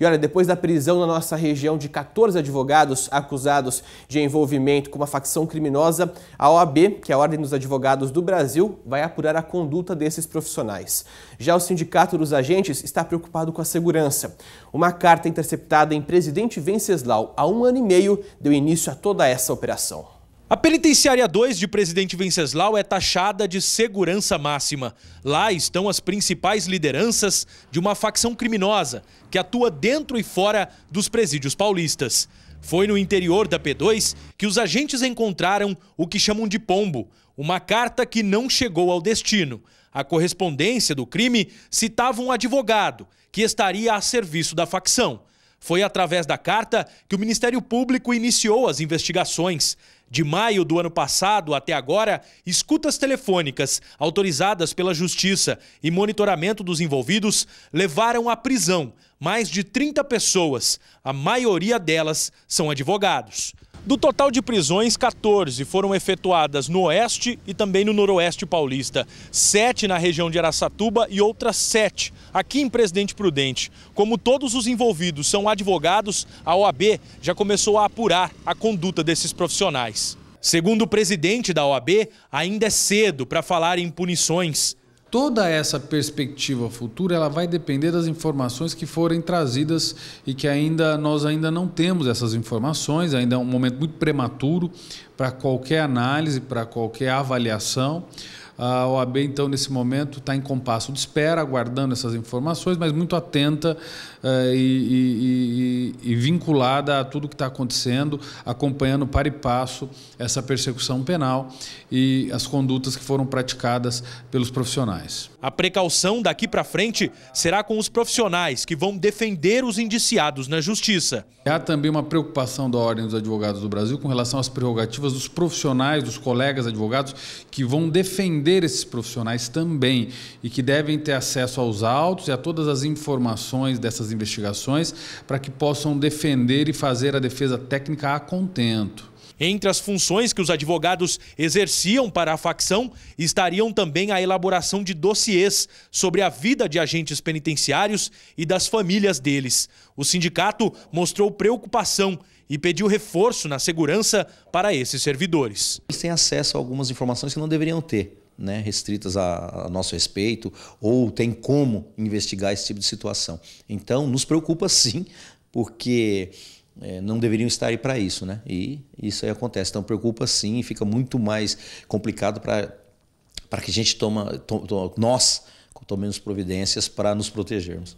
E olha, depois da prisão na nossa região de 14 advogados acusados de envolvimento com uma facção criminosa, a OAB, que é a Ordem dos Advogados do Brasil, vai apurar a conduta desses profissionais. Já o Sindicato dos Agentes está preocupado com a segurança. Uma carta interceptada em Presidente Venceslau há um ano e meio deu início a toda essa operação. A Penitenciária 2 de Presidente Venceslau é taxada de segurança máxima. Lá estão as principais lideranças de uma facção criminosa que atua dentro e fora dos presídios paulistas. Foi no interior da P2 que os agentes encontraram o que chamam de pombo, uma carta que não chegou ao destino. A correspondência do crime citava um advogado que estaria a serviço da facção. Foi através da carta que o Ministério Público iniciou as investigações. De maio do ano passado até agora, escutas telefônicas autorizadas pela Justiça e monitoramento dos envolvidos levaram à prisão mais de 30 pessoas. A maioria delas são advogados. Do total de prisões, 14 foram efetuadas no oeste e também no noroeste paulista, 7 na região de Araçatuba e outras 7 aqui em Presidente Prudente. Como todos os envolvidos são advogados, a OAB já começou a apurar a conduta desses profissionais. Segundo o presidente da OAB, ainda é cedo para falar em punições. Toda essa perspectiva futura ela vai depender das informações que forem trazidas e que nós ainda não temos essas informações, ainda é um momento muito prematuro para qualquer análise, para qualquer avaliação. A OAB, então, nesse momento está em compasso de espera, aguardando essas informações, mas muito atenta e vinculada a tudo que está acontecendo, acompanhando para e passo essa persecução penal e as condutas que foram praticadas pelos profissionais. A precaução daqui para frente será com os profissionais que vão defender os indiciados na Justiça. Há também uma preocupação da Ordem dos Advogados do Brasil com relação às prerrogativas dos profissionais, dos colegas advogados que vão defender esses profissionais também e que devem ter acesso aos autos e a todas as informações dessas investigações para que possam defender e fazer a defesa técnica a contento. Entre as funções que os advogados exerciam para a facção estariam também a elaboração de dossiês sobre a vida de agentes penitenciários e das famílias deles. O sindicato mostrou preocupação e pediu reforço na segurança para esses servidores. Eles têm acesso a algumas informações que não deveriam ter, né, restritas a nosso respeito, ou tem como investigar esse tipo de situação. Então, nos preocupa sim, porque não deveriam estar aí para isso, né? E isso aí acontece. Então, preocupa sim e fica muito mais complicado para que a gente nós tomemos providências para nos protegermos.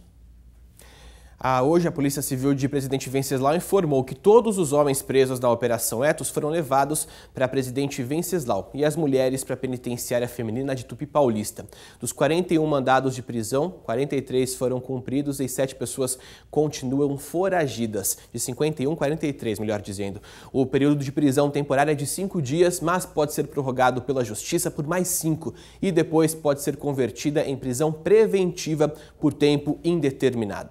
Hoje, a Polícia Civil de Presidente Venceslau informou que todos os homens presos da Operação Etos foram levados para Presidente Venceslau e as mulheres para a Penitenciária Feminina de Tupi Paulista. Dos 41 mandados de prisão, 43 foram cumpridos e 7 pessoas continuam foragidas. De 51, 43, melhor dizendo. O período de prisão temporária é de 5 dias, mas pode ser prorrogado pela Justiça por mais 5 e depois pode ser convertida em prisão preventiva por tempo indeterminado.